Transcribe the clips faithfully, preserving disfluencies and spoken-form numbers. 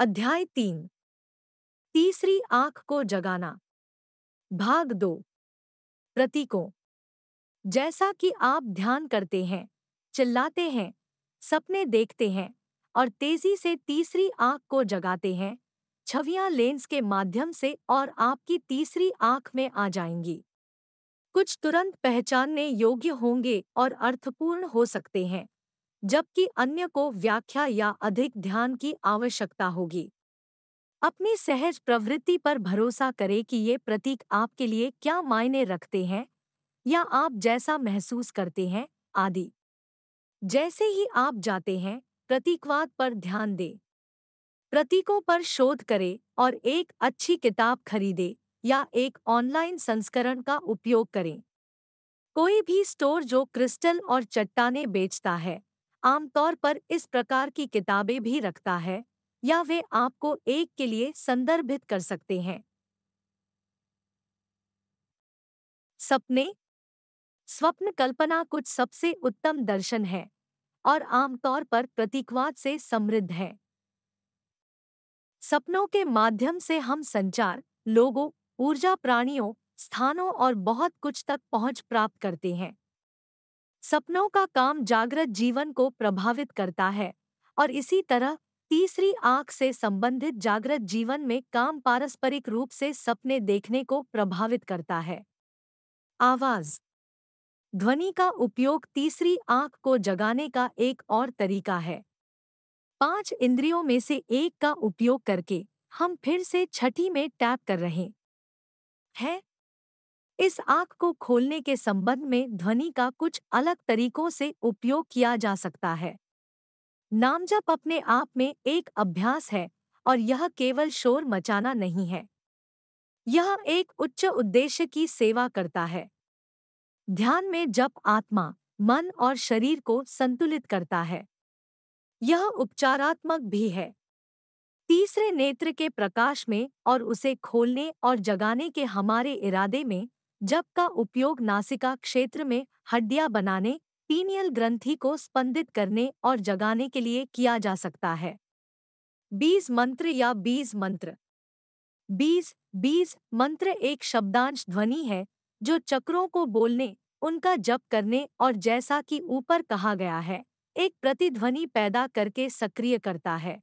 अध्याय तीन तीसरी आंख को जगाना भाग दो प्रतीकों। जैसा कि आप ध्यान करते हैं, चिल्लाते हैं, सपने देखते हैं और तेजी से तीसरी आंख को जगाते हैं, छवियां लेंस के माध्यम से और आपकी तीसरी आंख में आ जाएंगी। कुछ तुरंत पहचानने योग्य होंगे और अर्थपूर्ण हो सकते हैं, जबकि अन्य को व्याख्या या अधिक ध्यान की आवश्यकता होगी। अपनी सहज प्रवृत्ति पर भरोसा करें कि ये प्रतीक आपके लिए क्या मायने रखते हैं या आप जैसा महसूस करते हैं आदि। जैसे ही आप जाते हैं, प्रतीकवाद पर ध्यान दें, प्रतीकों पर शोध करें और एक अच्छी किताब खरीदें या एक ऑनलाइन संस्करण का उपयोग करें। कोई भी स्टोर जो क्रिस्टल और चट्टानें बेचता है आमतौर पर इस प्रकार की किताबें भी रखता है, या वे आपको एक के लिए संदर्भित कर सकते हैं। सपने स्वप्न कल्पना कुछ सबसे उत्तम दर्शन है और आमतौर पर प्रतीकवाद से समृद्ध है। सपनों के माध्यम से हम संचार, लोगों, ऊर्जा, प्राणियों, स्थानों और बहुत कुछ तक पहुंच प्राप्त करते हैं। सपनों का काम जागृत जीवन को प्रभावित करता है और इसी तरह तीसरी आंख से संबंधित जागृत जीवन में काम पारस्परिक रूप से सपने देखने को प्रभावित करता है। आवाज ध्वनि का उपयोग तीसरी आंख को जगाने का एक और तरीका है। पांच इंद्रियों में से एक का उपयोग करके हम फिर से छठी में टैप कर रहे हैं। इस आंख को खोलने के संबंध में ध्वनि का कुछ अलग तरीकों से उपयोग किया जा सकता है। नामजप अपने आप में एक अभ्यास है और यह केवल शोर मचाना नहीं है, यह एक उच्च उद्देश्य की सेवा करता है। ध्यान में जप आत्मा, मन और शरीर को संतुलित करता है। यह उपचारात्मक भी है। तीसरे नेत्र के प्रकाश में और उसे खोलने और जगाने के हमारे इरादे में जप का उपयोग नासिका क्षेत्र में हड्डियां बनाने, पीनियल ग्रंथि को स्पंदित करने और जगाने के लिए किया जा सकता है। बीज मंत्र या बीज मंत्र बीज बीज मंत्र एक शब्दांश ध्वनि है जो चक्रों को बोलने, उनका जप करने और जैसा कि ऊपर कहा गया है, एक प्रतिध्वनि पैदा करके सक्रिय करता है।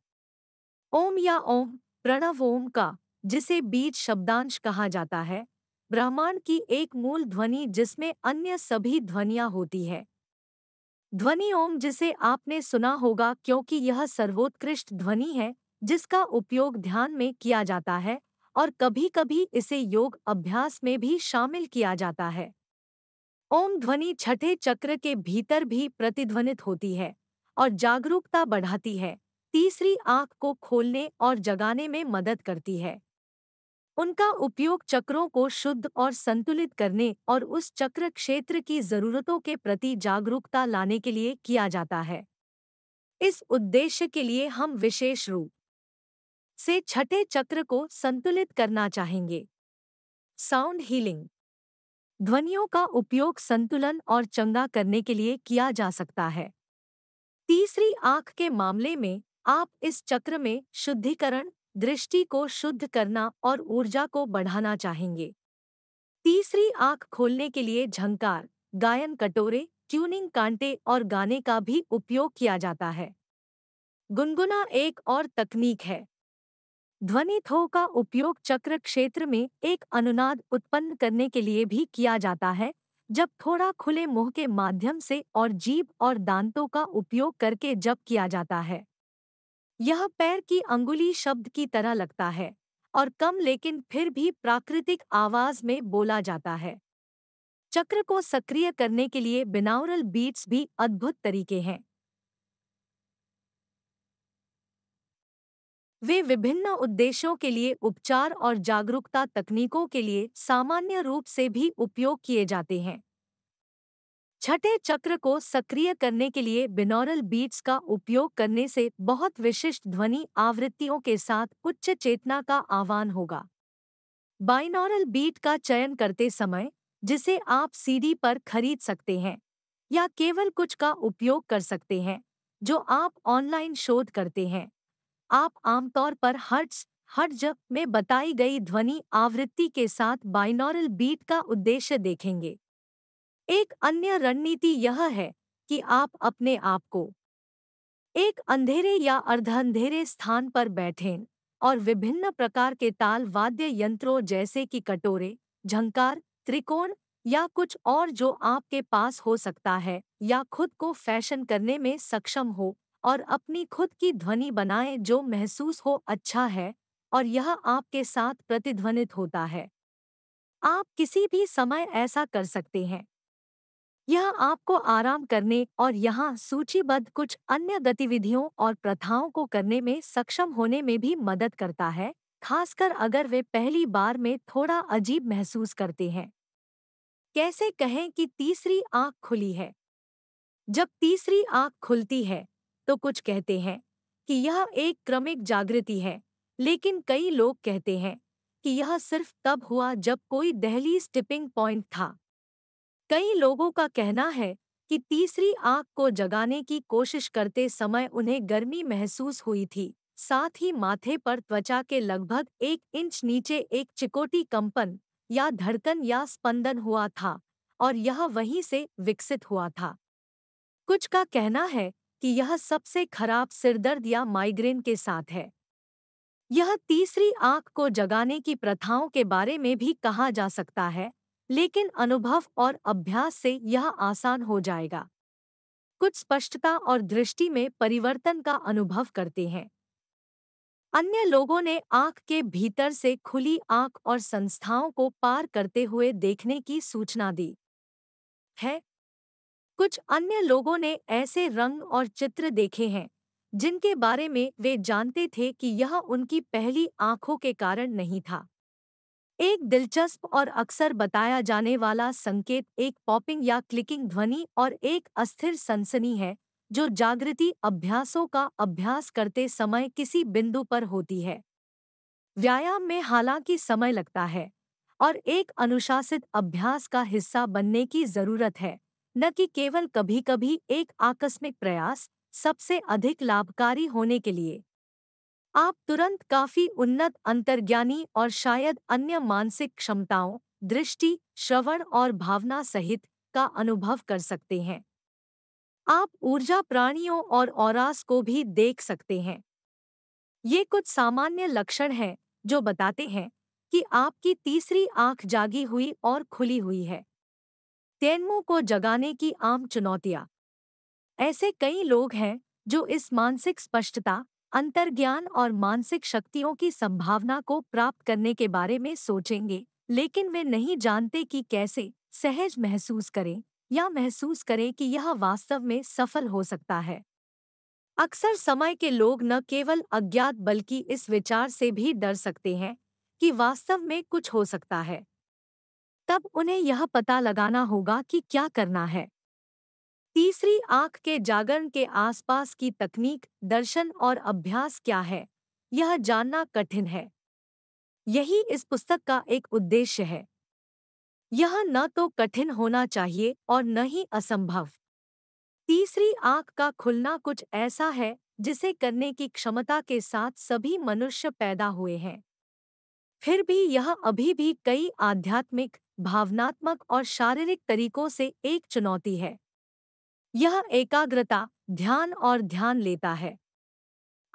ओम या ओम, प्रणव ओम का, जिसे बीज शब्दांश कहा जाता है, ब्रह्मांड की एक मूल ध्वनि जिसमें अन्य सभी ध्वनियां होती है। ध्वनि ओम जिसे आपने सुना होगा क्योंकि यह सर्वोत्कृष्ट ध्वनि है जिसका उपयोग ध्यान में किया जाता है और कभी कभी इसे योग अभ्यास में भी शामिल किया जाता है। ओम ध्वनि छठे चक्र के भीतर भी प्रतिध्वनित होती है और जागरूकता बढ़ाती है, तीसरी आंख को खोलने और जगाने में मदद करती है। उनका उपयोग चक्रों को शुद्ध और संतुलित करने और उस चक्र क्षेत्र की जरूरतों के प्रति जागरूकता लाने के लिए किया जाता है। इस उद्देश्य के लिए हम विशेष रूप से छठे चक्र को संतुलित करना चाहेंगे। साउंड हीलिंग ध्वनियों का उपयोग संतुलन और चंगा करने के लिए किया जा सकता है। तीसरी आंख के मामले में आप इस चक्र में शुद्धिकरण, दृष्टि को शुद्ध करना और ऊर्जा को बढ़ाना चाहेंगे। तीसरी आंख खोलने के लिए झंकार, गायन कटोरे, ट्यूनिंग कांटे और गाने का भी उपयोग किया जाता है। गुनगुना एक और तकनीक है। ध्वनि थो का उपयोग चक्र क्षेत्र में एक अनुनाद उत्पन्न करने के लिए भी किया जाता है, जब थोड़ा खुले मुंह के माध्यम से और जीभ और दांतों का उपयोग करके जप किया जाता है। यह पैर की अंगुली शब्द की तरह लगता है और कम लेकिन फिर भी प्राकृतिक आवाज में बोला जाता है। चक्र को सक्रिय करने के लिए बिनाउरल बीट्स भी अद्भुत तरीके हैं। वे विभिन्न उद्देश्यों के लिए उपचार और जागरूकता तकनीकों के लिए सामान्य रूप से भी उपयोग किए जाते हैं। छठे चक्र को सक्रिय करने के लिए बिनौरल बीट्स का उपयोग करने से बहुत विशिष्ट ध्वनि आवृत्तियों के साथ उच्च चेतना का आह्वान होगा। बाइनौरल बीट का चयन करते समय, जिसे आप सीडी पर खरीद सकते हैं या केवल कुछ का उपयोग कर सकते हैं जो आप ऑनलाइन शोध करते हैं, आप आमतौर पर हर्ट्ज हर्ट्ज में बताई गई ध्वनि आवृत्ति के साथ बाइनॉरल बीट का उद्देश्य देखेंगे। एक अन्य रणनीति यह है कि आप अपने आप को एक अंधेरे या अर्धअंधेरे स्थान पर बैठें और विभिन्न प्रकार के ताल वाद्य यंत्रों जैसे कि कटोरे, झंकार, त्रिकोण या कुछ और जो आपके पास हो सकता है, या खुद को फैशन करने में सक्षम हो और अपनी खुद की ध्वनि बनाएं जो महसूस हो अच्छा है और यह आपके साथ प्रतिध्वनित होता है। आप किसी भी समय ऐसा कर सकते हैं। यह आपको आराम करने और यहाँ सूचीबद्ध कुछ अन्य गतिविधियों और प्रथाओं को करने में सक्षम होने में भी मदद करता है, खासकर अगर वे पहली बार में थोड़ा अजीब महसूस करते हैं। कैसे कहें कि तीसरी आँख खुली है। जब तीसरी आँख खुलती है तो कुछ कहते हैं कि यह एक क्रमिक जागृति है, लेकिन कई लोग कहते हैं कि यह सिर्फ तब हुआ जब कोई दहलीज टिपिंग पॉइंट था। कई लोगों का कहना है कि तीसरी आँख को जगाने की कोशिश करते समय उन्हें गर्मी महसूस हुई थी, साथ ही माथे पर त्वचा के लगभग एक इंच नीचे एक चिकोटी कंपन या धड़कन या स्पंदन हुआ था और यह वहीं से विकसित हुआ था। कुछ का कहना है कि यह सबसे खराब सिरदर्द या माइग्रेन के साथ है। यह तीसरी आँख को जगाने की प्रथाओं के बारे में भी कहा जा सकता है, लेकिन अनुभव और अभ्यास से यह आसान हो जाएगा। कुछ स्पष्टता और दृष्टि में परिवर्तन का अनुभव करते हैं। अन्य लोगों ने आँख के भीतर से खुली आँख और संस्थाओं को पार करते हुए देखने की सूचना दी है। कुछ अन्य लोगों ने ऐसे रंग और चित्र देखे हैं जिनके बारे में वे जानते थे कि यह उनकी पहली आँखों के कारण नहीं था। एक दिलचस्प और अक्सर बताया जाने वाला संकेत एक पॉपिंग या क्लिकिंग ध्वनि और एक अस्थिर सनसनी है जो जागृति अभ्यासों का अभ्यास करते समय किसी बिंदु पर होती है। व्यायाम में हालांकि समय लगता है और एक अनुशासित अभ्यास का हिस्सा बनने की जरूरत है, न कि केवल कभी कभी एक आकस्मिक प्रयास, सबसे अधिक लाभकारी होने के लिए। आप तुरंत काफी उन्नत अंतर्ज्ञानी और शायद अन्य मानसिक क्षमताओं, दृष्टि, श्रवण और भावना सहित का अनुभव कर सकते हैं। आप ऊर्जा प्राणियों और औरास को भी देख सकते हैं। ये कुछ सामान्य लक्षण हैं जो बताते हैं कि आपकी तीसरी आँख जागी हुई और खुली हुई है। तेनमु को जगाने की आम चुनौतियाँ। ऐसे कई लोग हैं जो इस मानसिक स्पष्टता, अंतर्ज्ञान और मानसिक शक्तियों की संभावना को प्राप्त करने के बारे में सोचेंगे, लेकिन वे नहीं जानते कि कैसे सहज महसूस करें या महसूस करें कि यह वास्तव में सफल हो सकता है। अक्सर समय के लोग न केवल अज्ञात बल्कि इस विचार से भी डर सकते हैं कि वास्तव में कुछ हो सकता है। तब उन्हें यह पता लगाना होगा कि क्या करना है। तीसरी आँख के जागरण के आसपास की तकनीक, दर्शन और अभ्यास क्या है, यह जानना कठिन है। यही इस पुस्तक का एक उद्देश्य है। यह न तो कठिन होना चाहिए और न ही असंभव। तीसरी आँख का खुलना कुछ ऐसा है जिसे करने की क्षमता के साथ सभी मनुष्य पैदा हुए हैं। फिर भी यह अभी भी कई आध्यात्मिक, भावनात्मक और शारीरिक तरीकों से एक चुनौती है। यह एकाग्रता, ध्यान और ध्यान लेता है।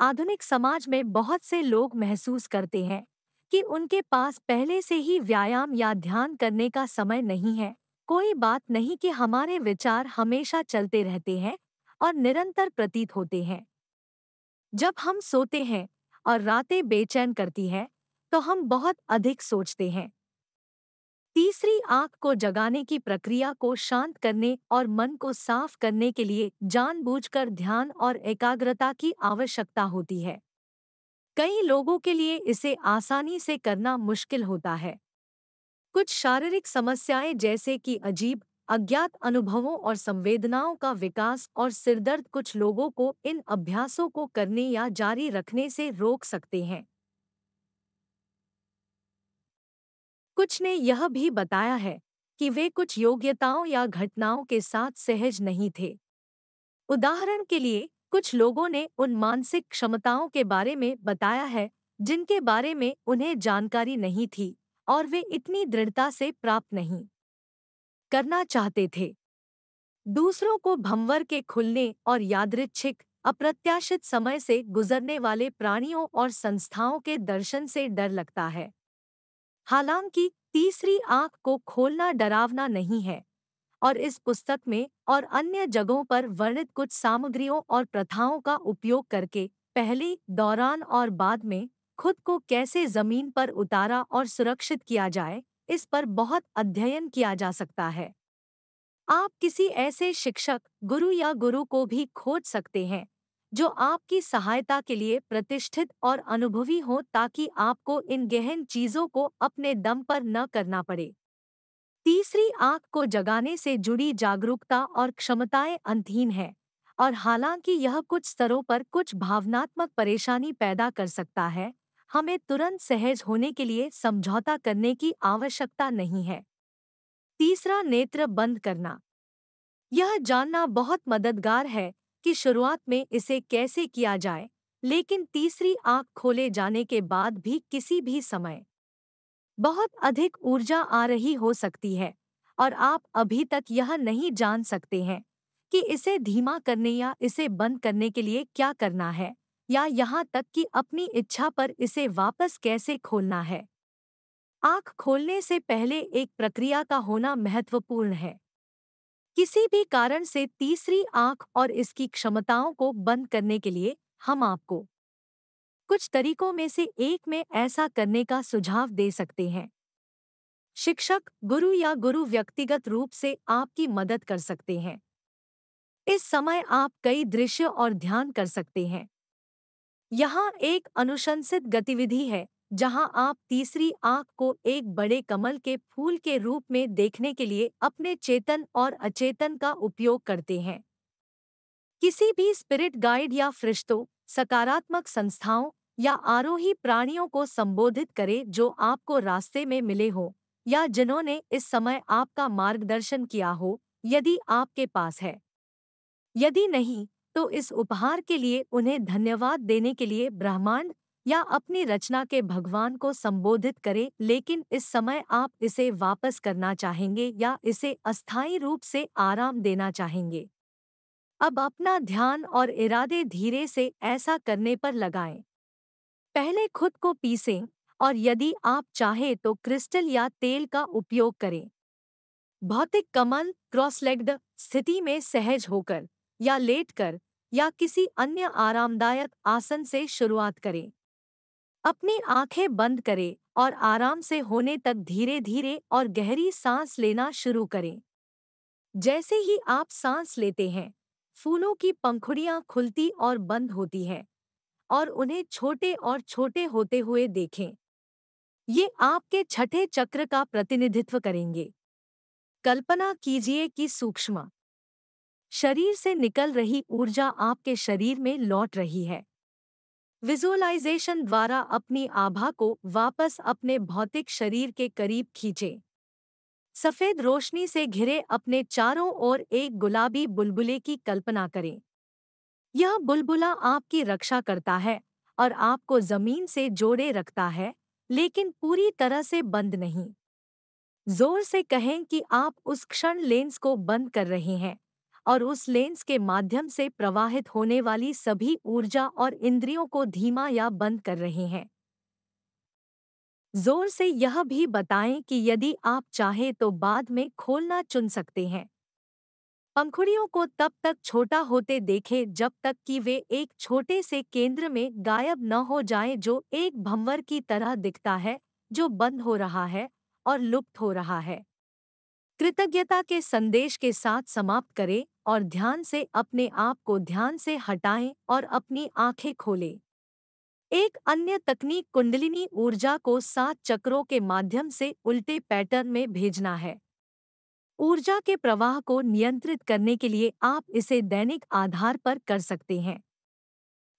आधुनिक समाज में बहुत से लोग महसूस करते हैं कि उनके पास पहले से ही व्यायाम या ध्यान करने का समय नहीं है। कोई बात नहीं कि हमारे विचार हमेशा चलते रहते हैं और निरंतर प्रतीत होते हैं। जब हम सोते हैं और रातें बेचैन करती हैं तो हम बहुत अधिक सोचते हैं। तीसरी आँख को जगाने की प्रक्रिया को शांत करने और मन को साफ करने के लिए जानबूझकर ध्यान और एकाग्रता की आवश्यकता होती है। कई लोगों के लिए इसे आसानी से करना मुश्किल होता है। कुछ शारीरिक समस्याएं जैसे कि अजीब, अज्ञात अनुभवों और संवेदनाओं का विकास और सिरदर्द कुछ लोगों को इन अभ्यासों को करने या जारी रखने से रोक सकते हैं। कुछ ने यह भी बताया है कि वे कुछ योग्यताओं या घटनाओं के साथ सहज नहीं थे। उदाहरण के लिए, कुछ लोगों ने उन मानसिक क्षमताओं के बारे में बताया है जिनके बारे में उन्हें जानकारी नहीं थी और वे इतनी दृढ़ता से प्राप्त नहीं करना चाहते थे। दूसरों को भंवर के खुलने और यादृच्छिक अप्रत्याशित समय से गुजरने वाले प्राणियों और संस्थाओं के दर्शन से डर लगता है। हालांकि तीसरी आंख को खोलना डरावना नहीं है और इस पुस्तक में और अन्य जगहों पर वर्णित कुछ सामग्रियों और प्रथाओं का उपयोग करके पहले, दौरान और बाद में खुद को कैसे जमीन पर उतारा और सुरक्षित किया जाए, इस पर बहुत अध्ययन किया जा सकता है। आप किसी ऐसे शिक्षक, गुरु या गुरु को भी खोज सकते हैं जो आपकी सहायता के लिए प्रतिष्ठित और अनुभवी हो ताकि आपको इन गहन चीजों को अपने दम पर न करना पड़े। तीसरी आंख को जगाने से जुड़ी जागरूकता और क्षमताएं अंतहीन हैं और हालांकि यह कुछ स्तरों पर कुछ भावनात्मक परेशानी पैदा कर सकता है, हमें तुरंत सहज होने के लिए समझौता करने की आवश्यकता नहीं है। तीसरा, नेत्र बंद करना। यह जानना बहुत मददगार है कि शुरुआत में इसे कैसे किया जाए, लेकिन तीसरी आंख खोले जाने के बाद भी किसी भी समय बहुत अधिक ऊर्जा आ रही हो सकती है और आप अभी तक यह नहीं जान सकते हैं कि इसे धीमा करने या इसे बंद करने के लिए क्या करना है या यहाँ तक कि अपनी इच्छा पर इसे वापस कैसे खोलना है। आंख खोलने से पहले एक प्रक्रिया का होना महत्वपूर्ण है। किसी भी कारण से तीसरी आंख और इसकी क्षमताओं को बंद करने के लिए हम आपको कुछ तरीकों में से एक में ऐसा करने का सुझाव दे सकते हैं। शिक्षक, गुरु या गुरु व्यक्तिगत रूप से आपकी मदद कर सकते हैं। इस समय आप कई दृश्य और ध्यान कर सकते हैं। यहाँ एक अनुशंसित गतिविधि है जहां आप तीसरी आंख को एक बड़े कमल के फूल के रूप में देखने के लिए अपने चेतन और अचेतन का उपयोग करते हैं। किसी भी स्पिरिट गाइड या फरिश्तों, सकारात्मक संस्थाओं या आरोही प्राणियों को संबोधित करें जो आपको रास्ते में मिले हो या जिन्होंने इस समय आपका मार्गदर्शन किया हो यदि आपके पास है। यदि नहीं तो इस उपहार के लिए उन्हें धन्यवाद देने के लिए ब्रह्मांड या अपनी रचना के भगवान को संबोधित करें, लेकिन इस समय आप इसे वापस करना चाहेंगे या इसे अस्थायी रूप से आराम देना चाहेंगे। अब अपना ध्यान और इरादे धीरे से ऐसा करने पर लगाएं। पहले खुद को पीसें और यदि आप चाहें तो क्रिस्टल या तेल का उपयोग करें। भौतिक कमल, क्रॉसलेग्ड स्थिति में सहज होकर या लेटकर या किसी अन्य आरामदायक आसन से शुरुआत करें। अपनी आंखें बंद करें और आराम से होने तक धीरे धीरे और गहरी सांस लेना शुरू करें। जैसे ही आप सांस लेते हैं, फूलों की पंखुड़ियां खुलती और बंद होती हैं और उन्हें छोटे और छोटे होते हुए देखें। ये आपके छठे चक्र का प्रतिनिधित्व करेंगे। कल्पना कीजिए कि सूक्ष्म शरीर से निकल रही ऊर्जा आपके शरीर में लौट रही है। विजुअलाइजेशन द्वारा अपनी आभा को वापस अपने भौतिक शरीर के करीब खींचें। सफेद रोशनी से घिरे अपने चारों ओर एक गुलाबी बुलबुले की कल्पना करें। यह बुलबुला आपकी रक्षा करता है और आपको जमीन से जोड़े रखता है, लेकिन पूरी तरह से बंद नहीं। जोर से कहें कि आप उस क्षण लेंस को बंद कर रहे हैं और उस लेंस के माध्यम से प्रवाहित होने वाली सभी ऊर्जा और इंद्रियों को धीमा या बंद कर रहे हैं। जोर से यह भी बताएं कि यदि आप चाहें तो बाद में खोलना चुन सकते हैं। पंखुड़ियों को तब तक छोटा होते देखें जब तक कि वे एक छोटे से केंद्र में गायब न हो जाएं जो एक भंवर की तरह दिखता है जो बंद हो रहा है और लुप्त हो रहा है। कृतज्ञता के संदेश के साथ समाप्त करें और ध्यान से अपने आप को ध्यान से हटाएं और अपनी आंखें खोलें। एक अन्य तकनीक कुंडलिनी ऊर्जा को सात चक्रों के माध्यम से उल्टे पैटर्न में भेजना है। ऊर्जा के प्रवाह को नियंत्रित करने के लिए आप इसे दैनिक आधार पर कर सकते हैं।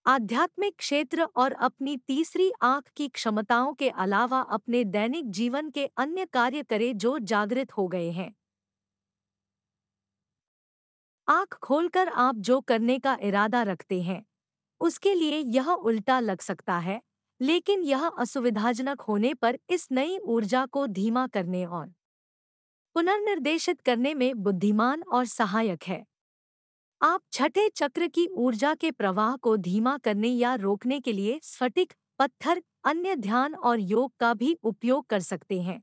आध्यात्मिक क्षेत्र और अपनी तीसरी आंख की क्षमताओं के अलावा अपने दैनिक जीवन के अन्य कार्य करें जो जागृत हो गए हैं। आंख खोलकर आप जो करने का इरादा रखते हैं उसके लिए यह उल्टा लग सकता है, लेकिन यह असुविधाजनक होने पर इस नई ऊर्जा को धीमा करने और पुनर्निर्देशित करने में बुद्धिमान और सहायक है। आप छठे चक्र की ऊर्जा के प्रवाह को धीमा करने या रोकने के लिए स्फटिक, पत्थर, अन्य ध्यान और योग का भी उपयोग कर सकते हैं।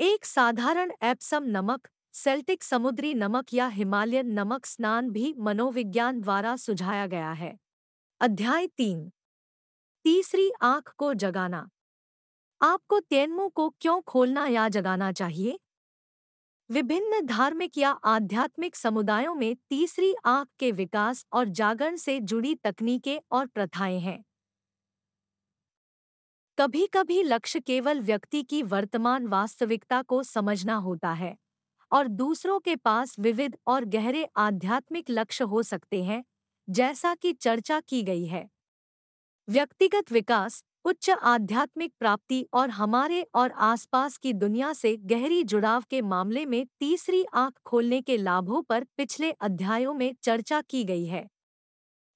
एक साधारण एप्सम नमक, सेल्टिक समुद्री नमक या हिमालयन नमक स्नान भी मनोविज्ञान द्वारा सुझाया गया है। अध्याय तीन, तीसरी आंख को जगाना। आपको तेनमु को क्यों खोलना या जगाना चाहिए? विभिन्न धार्मिक या आध्यात्मिक समुदायों में तीसरी आंख के विकास और जागरण से जुड़ी तकनीकें और प्रथाएं हैं। कभी कभी लक्ष्य केवल व्यक्ति की वर्तमान वास्तविकता को समझना होता है और दूसरों के पास विविध और गहरे आध्यात्मिक लक्ष्य हो सकते हैं, जैसा कि चर्चा की गई है। व्यक्तिगत विकास, उच्च आध्यात्मिक प्राप्ति और हमारे और आसपास की दुनिया से गहरी जुड़ाव के मामले में तीसरी आंख खोलने के लाभों पर पिछले अध्यायों में चर्चा की गई है।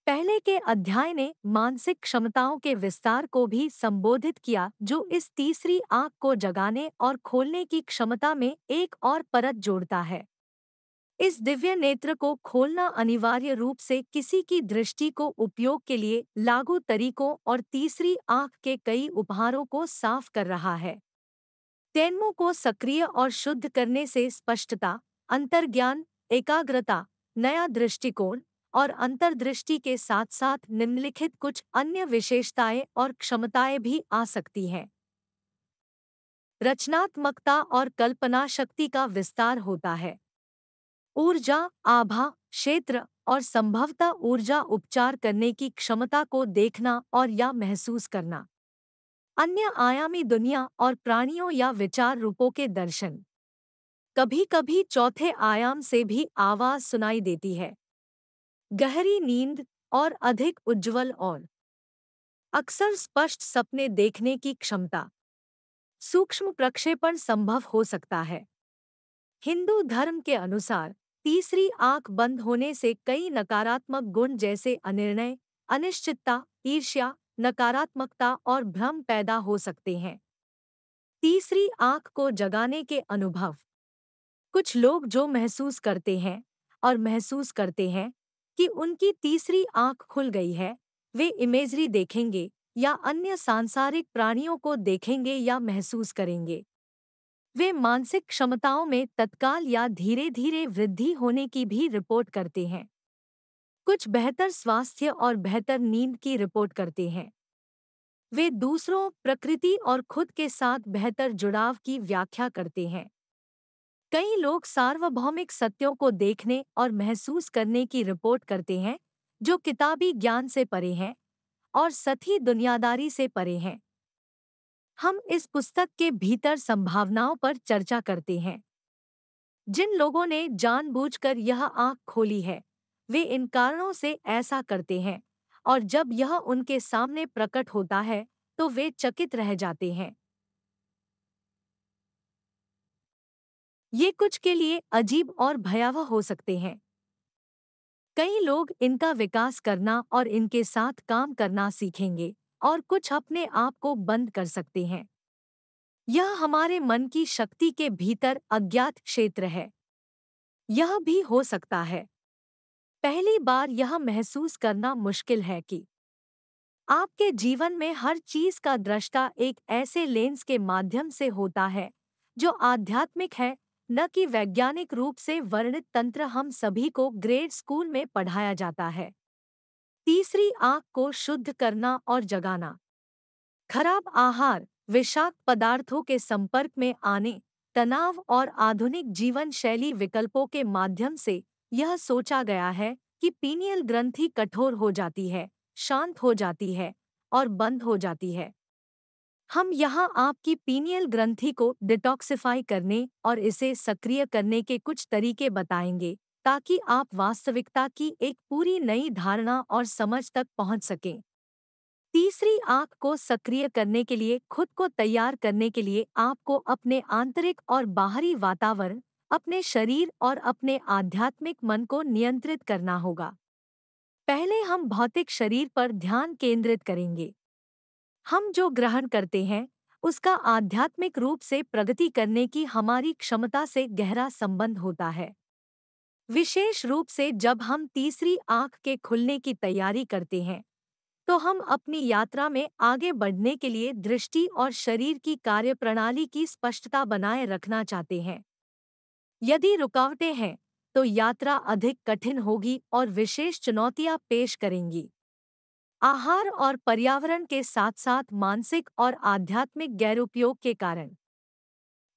पहले के अध्याय ने मानसिक क्षमताओं के विस्तार को भी संबोधित किया, जो इस तीसरी आंख को जगाने और खोलने की क्षमता में एक और परत जोड़ता है। इस दिव्य नेत्र को खोलना अनिवार्य रूप से किसी की दृष्टि को उपयोग के लिए लागू तरीकों और तीसरी आंख के कई उपहारों को साफ कर रहा है। तेनमु को सक्रिय और शुद्ध करने से स्पष्टता, अंतर्ज्ञान, एकाग्रता, नया दृष्टिकोण और अंतर्दृष्टि के साथ साथ निम्नलिखित कुछ अन्य विशेषताएं और क्षमताएं भी आ सकती हैं। रचनात्मकता और कल्पना शक्ति का विस्तार होता है। ऊर्जा, आभा, क्षेत्र और संभवतः ऊर्जा उपचार करने की क्षमता को देखना और या महसूस करना। अन्य आयामी दुनिया और प्राणियों या विचार रूपों के दर्शन। कभी कभी चौथे आयाम से भी आवाज सुनाई देती है। गहरी नींद और अधिक उज्ज्वल और अक्सर स्पष्ट सपने देखने की क्षमता। सूक्ष्म प्रक्षेपण संभव हो सकता है। हिंदू धर्म के अनुसार तीसरी आंख बंद होने से कई नकारात्मक गुण जैसे अनिर्णय, अनिश्चितता, ईर्ष्या, नकारात्मकता और भ्रम पैदा हो सकते हैं। तीसरी आंख को जगाने के अनुभव। कुछ लोग जो महसूस करते हैं और महसूस करते हैं कि उनकी तीसरी आंख खुल गई है, वे इमेजरी देखेंगे या अन्य सांसारिक प्राणियों को देखेंगे या महसूस करेंगे। वे मानसिक क्षमताओं में तत्काल या धीरे धीरे वृद्धि होने की भी रिपोर्ट करते हैं। कुछ बेहतर स्वास्थ्य और बेहतर नींद की रिपोर्ट करते हैं। वे दूसरों, प्रकृति और खुद के साथ बेहतर जुड़ाव की व्याख्या करते हैं। कई लोग सार्वभौमिक सत्यों को देखने और महसूस करने की रिपोर्ट करते हैं, जो किताबी ज्ञान से परे हैं और सतही दुनियादारी से परे हैं। हम इस पुस्तक के भीतर संभावनाओं पर चर्चा करते हैं। जिन लोगों ने जानबूझकर यह आंख खोली है, वे इन कारणों से ऐसा करते हैं और जब यह उनके सामने प्रकट होता है तो वे चकित रह जाते हैं। ये कुछ के लिए अजीब और भयावह हो सकते हैं। कई लोग इनका विकास करना और इनके साथ काम करना सीखेंगे और कुछ अपने आप को बंद कर सकते हैं। यह हमारे मन की शक्ति के भीतर अज्ञात क्षेत्र है। यह भी हो सकता है। पहली बार यह महसूस करना मुश्किल है कि आपके जीवन में हर चीज का दृष्टा एक ऐसे लेंस के माध्यम से होता है जो आध्यात्मिक है, न कि वैज्ञानिक रूप से वर्णित तंत्र हम सभी को ग्रेड स्कूल में पढ़ाया जाता है। तीसरी आंख को शुद्ध करना और जगाना। खराब आहार, विषाक्त पदार्थों के संपर्क में आने, तनाव और आधुनिक जीवन शैली विकल्पों के माध्यम से यह सोचा गया है कि पीनियल ग्रंथि कठोर हो जाती है, शांत हो जाती है और बंद हो जाती है। हम यहाँ आपकी पीनियल ग्रंथि को डिटॉक्सिफाई करने और इसे सक्रिय करने के कुछ तरीके बताएंगे ताकि आप वास्तविकता की एक पूरी नई धारणा और समझ तक पहुँच सकें। तीसरी आंख को सक्रिय करने के लिए खुद को तैयार करने के लिए आपको अपने आंतरिक और बाहरी वातावरण, अपने शरीर और अपने आध्यात्मिक मन को नियंत्रित करना होगा। पहले हम भौतिक शरीर पर ध्यान केंद्रित करेंगे। हम जो ग्रहण करते हैं उसका आध्यात्मिक रूप से प्रगति करने की हमारी क्षमता से गहरा संबंध होता है। विशेष रूप से जब हम तीसरी आँख के खुलने की तैयारी करते हैं तो हम अपनी यात्रा में आगे बढ़ने के लिए दृष्टि और शरीर की कार्यप्रणाली की स्पष्टता बनाए रखना चाहते हैं। यदि रुकावटें हैं तो यात्रा अधिक कठिन होगी और विशेष चुनौतियां पेश करेंगी। आहार और पर्यावरण के साथ साथ मानसिक और आध्यात्मिक गैरुपयोग के कारण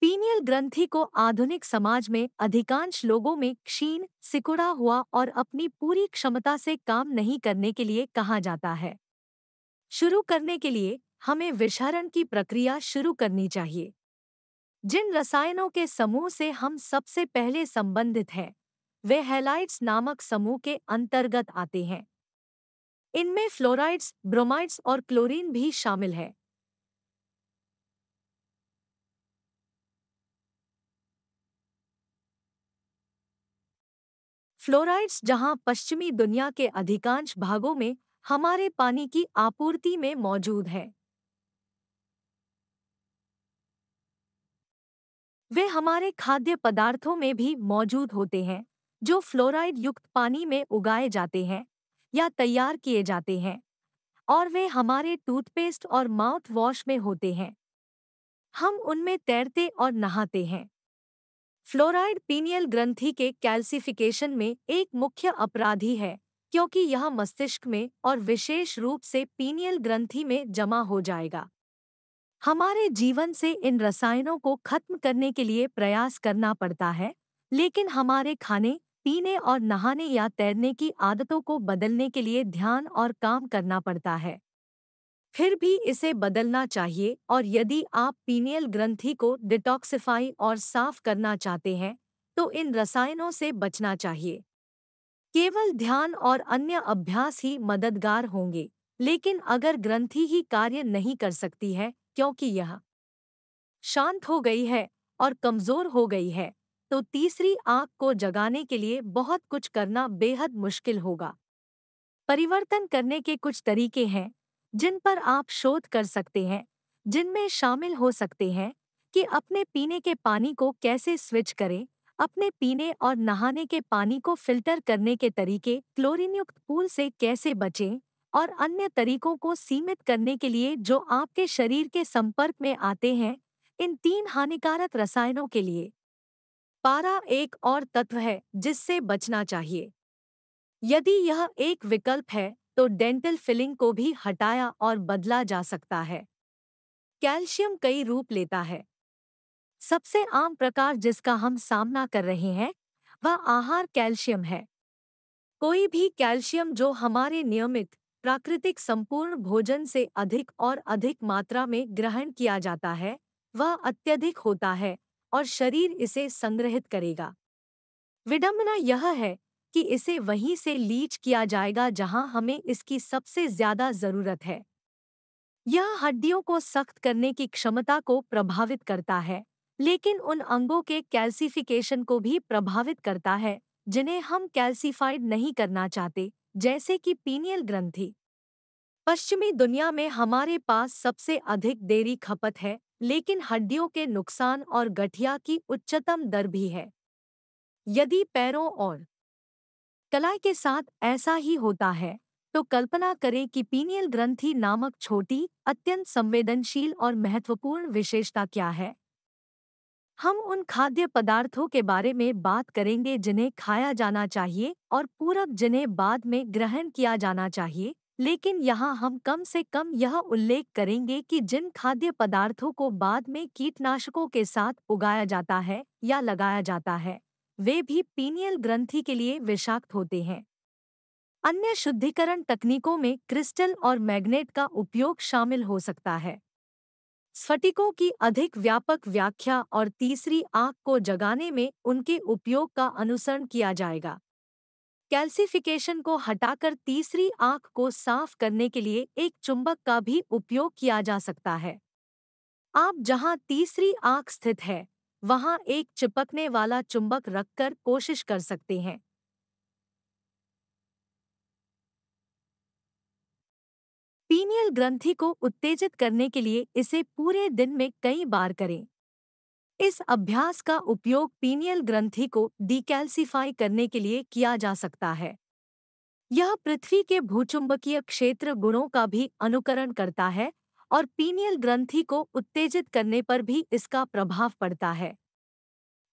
पीनियल ग्रंथि को आधुनिक समाज में अधिकांश लोगों में क्षीण, सिकुड़ा हुआ और अपनी पूरी क्षमता से काम नहीं करने के लिए कहा जाता है। शुरू करने के लिए हमें विषारण की प्रक्रिया शुरू करनी चाहिए। जिन रसायनों के समूह से हम सबसे पहले संबंधित हैं वे हैलाइड्स नामक समूह के अंतर्गत आते हैं। इनमें फ्लोराइड्स, ब्रोमाइड्स और क्लोरीन भी शामिल है। फ्लोराइड्स जहां पश्चिमी दुनिया के अधिकांश भागों में हमारे पानी की आपूर्ति में मौजूद हैं। वे हमारे खाद्य पदार्थों में भी मौजूद होते हैं जो फ्लोराइड युक्त पानी में उगाए जाते हैं या तैयार किए जाते हैं, और वे हमारे टूथपेस्ट और माउथ वॉश में होते हैं। हम उनमें तैरते और नहाते हैं। फ्लोराइड पीनियल ग्रंथि के कैल्सिफिकेशन में एक मुख्य अपराधी है क्योंकि यह मस्तिष्क में और विशेष रूप से पीनियल ग्रंथि में जमा हो जाएगा। हमारे जीवन से इन रसायनों को खत्म करने के लिए प्रयास करना पड़ता है, लेकिन हमारे खाने, पीने और नहाने या तैरने की आदतों को बदलने के लिए ध्यान और काम करना पड़ता है। फिर भी इसे बदलना चाहिए, और यदि आप पीनियल ग्रंथि को डिटॉक्सिफाई और साफ करना चाहते हैं तो इन रसायनों से बचना चाहिए। केवल ध्यान और अन्य अभ्यास ही मददगार होंगे, लेकिन अगर ग्रंथि ही कार्य नहीं कर सकती है क्योंकि यह शांत हो गई है और कमजोर हो गई है, तो तीसरी आँख को जगाने के लिए बहुत कुछ करना बेहद मुश्किल होगा। परिवर्तन करने के कुछ तरीके हैं जिन पर आप शोध कर सकते हैं, जिनमें शामिल हो सकते हैं कि अपने पीने के पानी को कैसे स्विच करें, अपने पीने और नहाने के पानी को फिल्टर करने के तरीके, क्लोरीनयुक्त पूल से कैसे बचें और अन्य तरीकों को सीमित करने के लिए जो आपके शरीर के संपर्क में आते हैं। इन तीन हानिकारक रसायनों के लिए पारा एक और तत्व है जिससे बचना चाहिए। यदि यह एक विकल्प है तो डेंटल फिलिंग को भी हटाया और बदला जा सकता है। कैल्शियम कई रूप लेता है। सबसे आम प्रकार जिसका हम सामना कर रहे हैं वह आहार कैल्शियम है। कोई भी कैल्शियम जो हमारे नियमित प्राकृतिक संपूर्ण भोजन से अधिक और अधिक मात्रा में ग्रहण किया जाता है वह अत्यधिक होता है और शरीर इसे संग्रहित करेगा। विडंबना यह है कि इसे वहीं से लीच किया जाएगा जहां हमें इसकी सबसे ज्यादा जरूरत है। यह हड्डियों को सख्त करने की क्षमता को प्रभावित करता है, लेकिन उन अंगों के कैल्सिफिकेशन को भी प्रभावित करता है जिन्हें हम कैल्सिफाइड नहीं करना चाहते, जैसे कि पीनियल ग्रंथि। पश्चिमी दुनिया में हमारे पास सबसे अधिक डेयरी खपत है, लेकिन हड्डियों के नुकसान और गठिया की उच्चतम दर भी है। यदि पैरों और कलाई के साथ ऐसा ही होता है तो कल्पना करें कि पीनियल ग्रंथि नामक छोटी, अत्यंत संवेदनशील और महत्वपूर्ण विशेषता क्या है। हम उन खाद्य पदार्थों के बारे में बात करेंगे जिन्हें खाया जाना चाहिए और पूरक जिन्हें बाद में ग्रहण किया जाना चाहिए, लेकिन यहाँ हम कम से कम यह उल्लेख करेंगे कि जिन खाद्य पदार्थों को बाद में कीटनाशकों के साथ उगाया जाता है या लगाया जाता है वे भी पीनियल ग्रंथि के लिए विषाक्त होते हैं। अन्य शुद्धिकरण तकनीकों में क्रिस्टल और मैग्नेट का उपयोग शामिल हो सकता है। स्फटिकों की अधिक व्यापक व्याख्या और तीसरी आँख को जगाने में उनके उपयोग का अनुसरण किया जाएगा। कैल्सिफिकेशन को हटाकर तीसरी आँख को साफ करने के लिए एक चुंबक का भी उपयोग किया जा सकता है। आप जहां तीसरी आँख स्थित है वहां एक चिपकने वाला चुंबक रखकर कोशिश कर सकते हैं। पीनियल ग्रंथि को उत्तेजित करने के लिए इसे पूरे दिन में कई बार करें। इस अभ्यास का उपयोग पीनियल ग्रंथि को डिकैल्सिफाई करने के लिए किया जा सकता है। यह पृथ्वी के भूचुंबकीय क्षेत्र गुणों का भी अनुकरण करता है और पीनियल ग्रंथि को उत्तेजित करने पर भी इसका प्रभाव पड़ता है।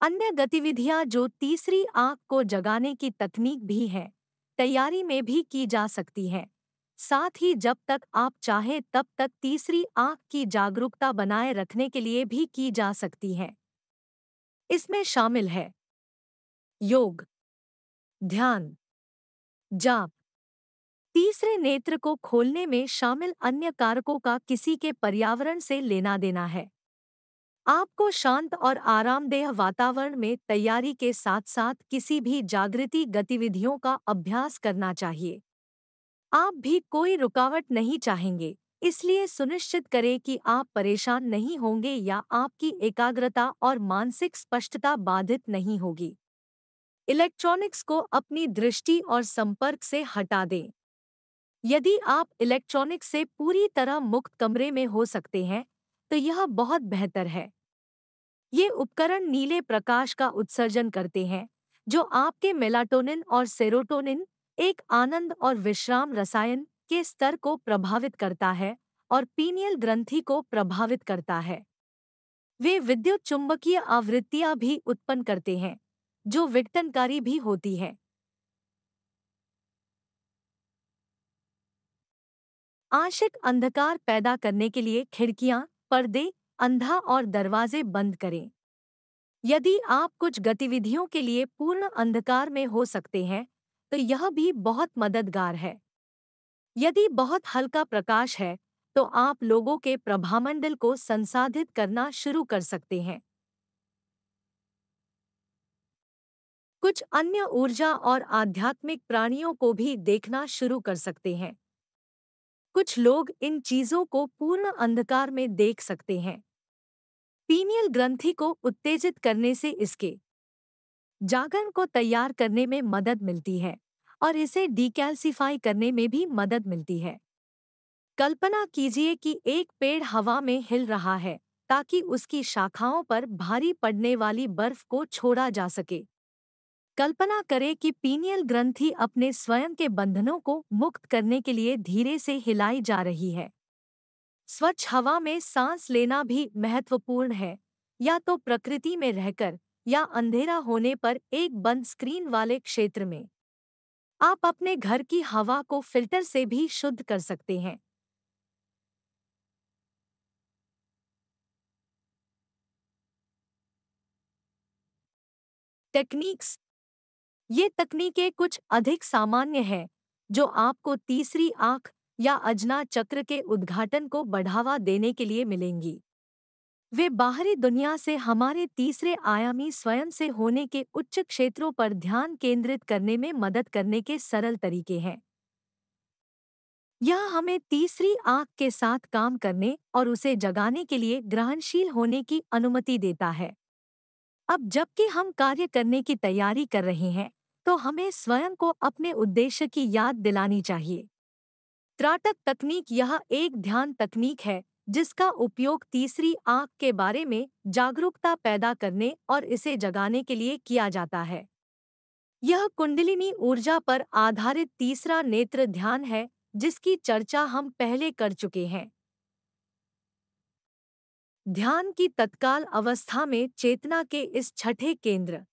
अन्य गतिविधियां जो तीसरी आंख को जगाने की तकनीक भी हैं, तैयारी में भी की जा सकती हैं। साथ ही जब तक आप चाहें तब तक तीसरी आंख की जागरूकता बनाए रखने के लिए भी की जा सकती हैं। इसमें शामिल है योग, ध्यान, जाप। तीसरे नेत्र को खोलने में शामिल अन्य कारकों का किसी के पर्यावरण से लेना देना है। आपको शांत और आरामदेह वातावरण में तैयारी के साथ साथ किसी भी जागृति गतिविधियों का अभ्यास करना चाहिए। आप भी कोई रुकावट नहीं चाहेंगे, इसलिए सुनिश्चित करें कि आप परेशान नहीं होंगे या आपकी एकाग्रता और मानसिक स्पष्टता बाधित नहीं होगी। इलेक्ट्रॉनिक्स को अपनी दृष्टि और संपर्क से हटा दें। यदि आप इलेक्ट्रॉनिक्स से पूरी तरह मुक्त कमरे में हो सकते हैं तो यह बहुत बेहतर है। ये उपकरण नीले प्रकाश का उत्सर्जन करते हैं जो आपके मेलाटोनिन और सेरोटोनिन, एक आनंद और विश्राम रसायन, के स्तर को प्रभावित करता है और पीनियल ग्रंथि को प्रभावित करता है। वे विद्युत चुंबकीय आवृत्तियां भी उत्पन्न करते हैं जो विघटनकारी भी होती हैं। आंशिक अंधकार पैदा करने के लिए खिड़कियां, पर्दे, अंधा और दरवाजे बंद करें। यदि आप कुछ गतिविधियों के लिए पूर्ण अंधकार में हो सकते हैं तो यह भी बहुत मददगार है। यदि बहुत हल्का प्रकाश है तो आप लोगों के प्रभामंडल को संसाधित करना शुरू कर सकते हैं। कुछ अन्य ऊर्जा और आध्यात्मिक प्राणियों को भी देखना शुरू कर सकते हैं। कुछ लोग इन चीजों को पूर्ण अंधकार में देख सकते हैं। पीनियल ग्रंथि को उत्तेजित करने से इसके जागरण को तैयार करने में मदद मिलती है और इसे डिकैल्सिफाई करने में भी मदद मिलती है। कल्पना कीजिए कि एक पेड़ हवा में हिल रहा है ताकि उसकी शाखाओं पर भारी पड़ने वाली बर्फ को छोड़ा जा सके। कल्पना करें कि पीनियल ग्रंथि अपने स्वयं के बंधनों को मुक्त करने के लिए धीरे से हिलाई जा रही है। स्वच्छ हवा में सांस लेना भी महत्वपूर्ण है, या तो प्रकृति में रहकर या अंधेरा होने पर एक बंद स्क्रीन वाले क्षेत्र में। आप अपने घर की हवा को फिल्टर से भी शुद्ध कर सकते हैं। टेक्निक्स। ये तकनीकें कुछ अधिक सामान्य हैं जो आपको तीसरी आंख या अजना चक्र के उद्घाटन को बढ़ावा देने के लिए मिलेंगी। वे बाहरी दुनिया से हमारे तीसरे आयामी स्वयं से होने के उच्च क्षेत्रों पर ध्यान केंद्रित करने में मदद करने के सरल तरीके हैं। यह हमें तीसरी आंख के साथ काम करने और उसे जगाने के लिए ग्रहणशील होने की अनुमति देता है। अब जबकि हम कार्य करने की तैयारी कर रहे हैं तो हमें स्वयं को अपने उद्देश्य की याद दिलानी चाहिए। त्राटक तकनीक यह एक ध्यान तकनीक है जिसका उपयोग तीसरी आंख के बारे में जागरूकता पैदा करने और इसे जगाने के लिए किया जाता है। यह कुंडलिनी ऊर्जा पर आधारित तीसरा नेत्र ध्यान है जिसकी चर्चा हम पहले कर चुके हैं। ध्यान की तत्काल अवस्था में चेतना के इस छठे केंद्र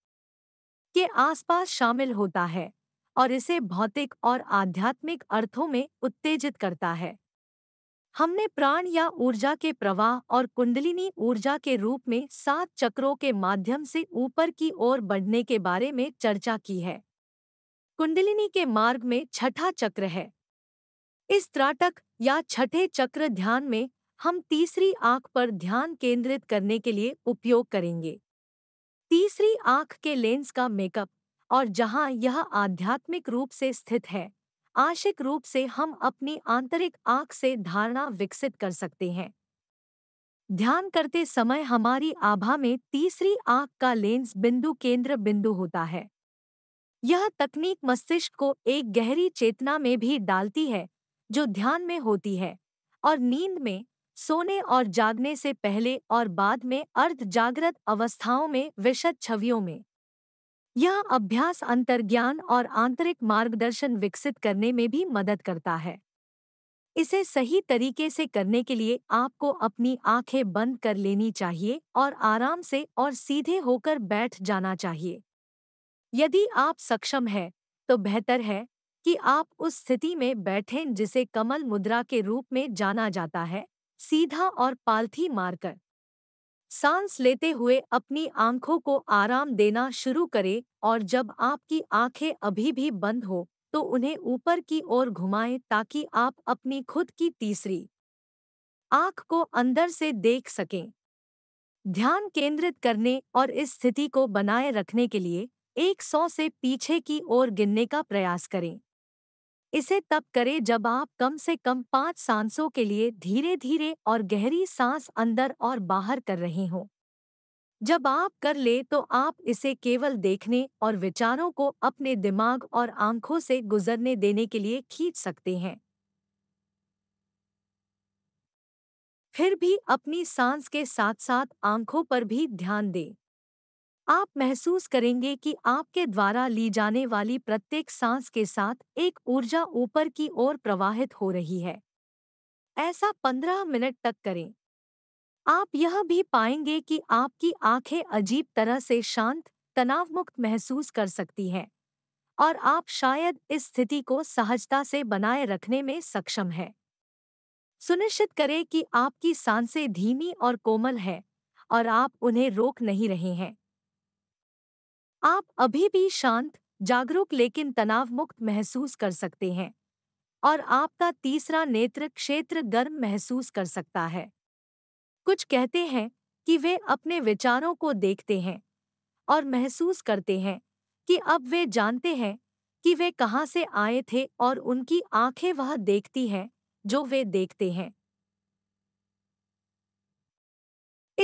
के आसपास शामिल होता है और इसे भौतिक और आध्यात्मिक अर्थों में उत्तेजित करता है। हमने प्राण या ऊर्जा के प्रवाह और कुंडलिनी ऊर्जा के रूप में सात चक्रों के माध्यम से ऊपर की ओर बढ़ने के बारे में चर्चा की है। कुंडलिनी के मार्ग में छठा चक्र है। इस त्राटक या छठे चक्र ध्यान में हम तीसरी आंख पर ध्यान केंद्रित करने के लिए उपयोग करेंगे। तीसरी आंख के लेंस का मेकअप, और जहां यह आध्यात्मिक रूप से स्थित है, आंशिक रूप से हम अपनी आंतरिक आंख से धारणा विकसित कर सकते हैं। ध्यान करते समय हमारी आभा में तीसरी आंख का लेंस बिंदु केंद्र बिंदु होता है। यह तकनीक मस्तिष्क को एक गहरी चेतना में भी डालती है जो ध्यान में होती है और नींद में, सोने और जागने से पहले और बाद में, अर्ध जागृत अवस्थाओं में, विशद छवियों में। यह अभ्यास अंतर्ज्ञान और आंतरिक मार्गदर्शन विकसित करने में भी मदद करता है। इसे सही तरीके से करने के लिए आपको अपनी आंखें बंद कर लेनी चाहिए और आराम से और सीधे होकर बैठ जाना चाहिए। यदि आप सक्षम हैं, तो बेहतर है कि आप उस स्थिति में बैठें जिसे कमल मुद्रा के रूप में जाना जाता है, सीधा और पालथी मारकर। सांस लेते हुए अपनी आंखों को आराम देना शुरू करें और जब आपकी आंखें अभी भी बंद हो तो उन्हें ऊपर की ओर घुमाएं ताकि आप अपनी खुद की तीसरी आंख को अंदर से देख सकें। ध्यान केंद्रित करने और इस स्थिति को बनाए रखने के लिए एक सौ से पीछे की ओर गिनने का प्रयास करें। इसे तब करें जब आप कम से कम पाँच सांसों के लिए धीरे धीरे और गहरी सांस अंदर और बाहर कर रहे हों। जब आप कर ले तो आप इसे केवल देखने और विचारों को अपने दिमाग और आंखों से गुजरने देने के लिए खींच सकते हैं। फिर भी अपनी सांस के साथ साथ आंखों पर भी ध्यान दें। आप महसूस करेंगे कि आपके द्वारा ली जाने वाली प्रत्येक सांस के साथ एक ऊर्जा ऊपर की ओर प्रवाहित हो रही है। ऐसा पंद्रह मिनट तक करें। आप यह भी पाएंगे कि आपकी आंखें अजीब तरह से शांत, तनावमुक्त महसूस कर सकती हैं और आप शायद इस स्थिति को सहजता से बनाए रखने में सक्षम हैं। सुनिश्चित करें कि आपकी सांसें धीमी और कोमल हैं और आप उन्हें रोक नहीं रहे हैं। आप अभी भी शांत, जागरूक लेकिन तनावमुक्त महसूस कर सकते हैं और आपका तीसरा नेत्र क्षेत्र गर्म महसूस कर सकता है। कुछ कहते हैं कि वे अपने विचारों को देखते हैं और महसूस करते हैं कि अब वे जानते हैं कि वे कहाँ से आए थे और उनकी आंखें वह देखती हैं जो वे देखते हैं।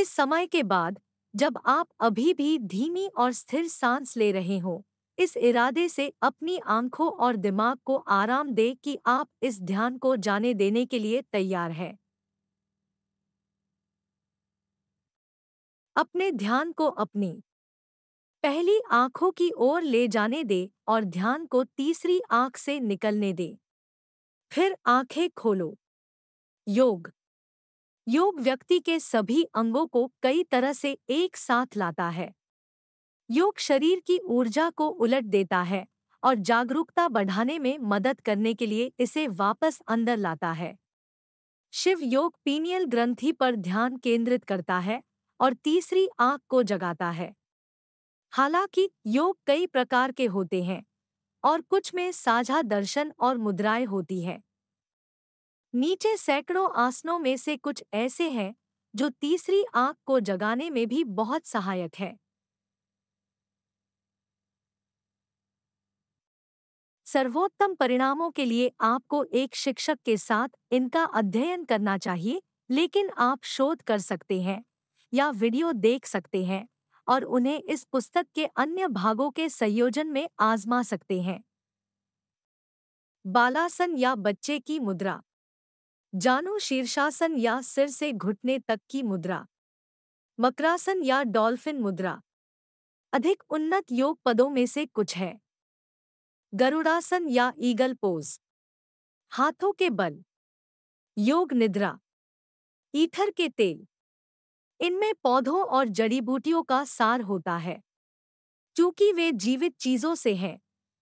इस समय के बाद जब आप अभी भी धीमी और स्थिर सांस ले रहे हो, इस इरादे से अपनी आंखों और दिमाग को आराम दें कि आप इस ध्यान को जाने देने के लिए तैयार हैं। अपने ध्यान को अपनी पहली आंखों की ओर ले जाने दें और ध्यान को तीसरी आंख से निकलने दें। फिर आंखें खोलो। योग योग व्यक्ति के सभी अंगों को कई तरह से एक साथ लाता है। योग शरीर की ऊर्जा को उलट देता है और जागरूकता बढ़ाने में मदद करने के लिए इसे वापस अंदर लाता है। शिव योग पीनियल ग्रंथि पर ध्यान केंद्रित करता है और तीसरी आंख को जगाता है। हालांकि योग कई प्रकार के होते हैं और कुछ में साझा दर्शन और मुद्राएं होती हैं। नीचे सैकड़ों आसनों में से कुछ ऐसे हैं जो तीसरी आंख को जगाने में भी बहुत सहायक है। सर्वोत्तम परिणामों के लिए आपको एक शिक्षक के साथ इनका अध्ययन करना चाहिए, लेकिन आप शोध कर सकते हैं या वीडियो देख सकते हैं और उन्हें इस पुस्तक के अन्य भागों के संयोजन में आजमा सकते हैं। बालासन या बच्चे की मुद्रा, जानु शीर्षासन या सिर से घुटने तक की मुद्रा, मकरासन या डॉल्फिन मुद्रा अधिक उन्नत योग पदों में से कुछ है। गरुड़ासन या ईगल पोज, हाथों के बल, योग निद्रा, ईथर के तेल, इनमें पौधों और जड़ी बूटियों का सार होता है। चूंकि वे जीवित चीजों से हैं,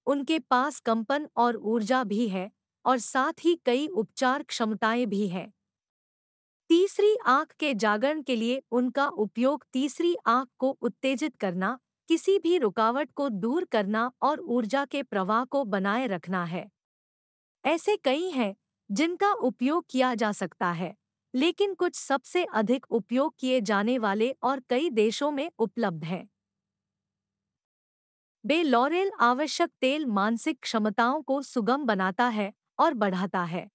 उनके पास कंपन और ऊर्जा भी है और साथ ही कई उपचार क्षमताएं भी हैं। तीसरी आंख के जागरण के लिए उनका उपयोग तीसरी आंख को उत्तेजित करना, किसी भी रुकावट को दूर करना और ऊर्जा के प्रवाह को बनाए रखना है। ऐसे कई हैं जिनका उपयोग किया जा सकता है, लेकिन कुछ सबसे अधिक उपयोग किए जाने वाले और कई देशों में उपलब्ध हैं। बे लॉरेल आवश्यक तेल मानसिक क्षमताओं को सुगम बनाता है और बढ़ाता है,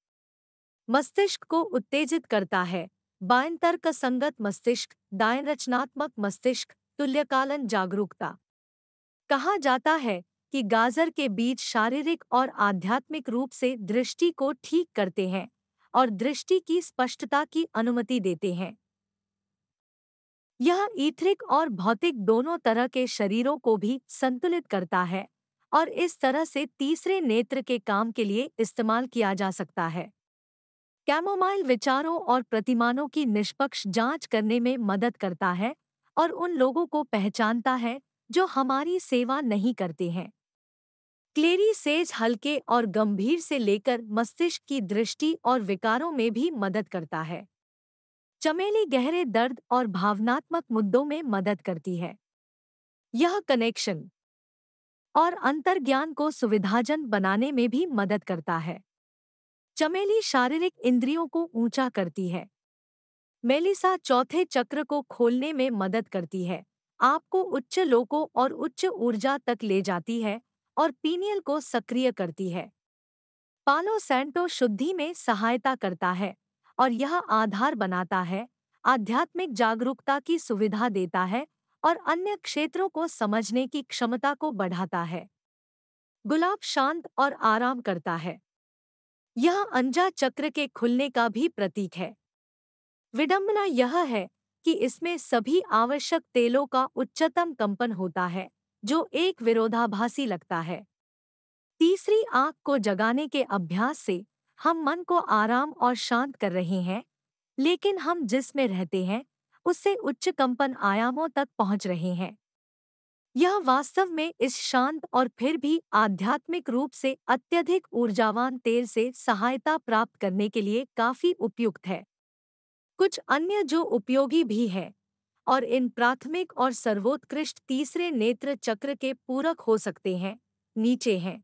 मस्तिष्क को उत्तेजित करता है बाएं तर्क संगत मस्तिष्क, दाएं रचनात्मक मस्तिष्क, तुल्यकालन जागरूकता। कहा जाता है कि गाजर के बीज शारीरिक और आध्यात्मिक रूप से दृष्टि को ठीक करते हैं और दृष्टि की स्पष्टता की अनुमति देते हैं। यह ईथरिक और भौतिक दोनों तरह के शरीरों को भी संतुलित करता है और इस तरह से तीसरे नेत्र के काम के लिए इस्तेमाल किया जा सकता है। कैमोमाइल विचारों और प्रतिमानों की निष्पक्ष जांच करने में मदद करता है और उन लोगों को पहचानता है जो हमारी सेवा नहीं करते हैं। क्लेरी सेज हल्के और गंभीर से लेकर मस्तिष्क की दृष्टि और विकारों में भी मदद करता है। चमेली गहरे दर्द और भावनात्मक मुद्दों में मदद करती है। यह कनेक्शन और अंतर्ज्ञान को सुविधाजन बनाने में भी मदद करता है। चमेली शारीरिक इंद्रियों को ऊंचा करती है। मेलिसा चौथे चक्र को खोलने में मदद करती है, आपको उच्च लोकों और उच्च ऊर्जा तक ले जाती है और पीनियल को सक्रिय करती है। पालो सैंटो शुद्धि में सहायता करता है और यह आधार बनाता है, आध्यात्मिक जागरूकता की सुविधा देता है और अन्य क्षेत्रों को समझने की क्षमता को बढ़ाता है। गुलाब शांत और आराम करता है। यह अंजा चक्र के खुलने का भी प्रतीक है। विडंबना यह है कि इसमें सभी आवश्यक तेलों का उच्चतम कंपन होता है, जो एक विरोधाभासी लगता है। तीसरी आंख को जगाने के अभ्यास से हम मन को आराम और शांत कर रहे हैं, लेकिन हम जिसमें रहते हैं उससे उच्च कंपन आयामों तक पहुंच रहे हैं। यह वास्तव में इस शांत और फिर भी आध्यात्मिक रूप से अत्यधिक ऊर्जावान तेल से सहायता प्राप्त करने के लिए काफी उपयुक्त है। कुछ अन्य जो उपयोगी भी है और इन प्राथमिक और सर्वोत्कृष्ट तीसरे नेत्र चक्र के पूरक हो सकते हैं, नीचे हैं।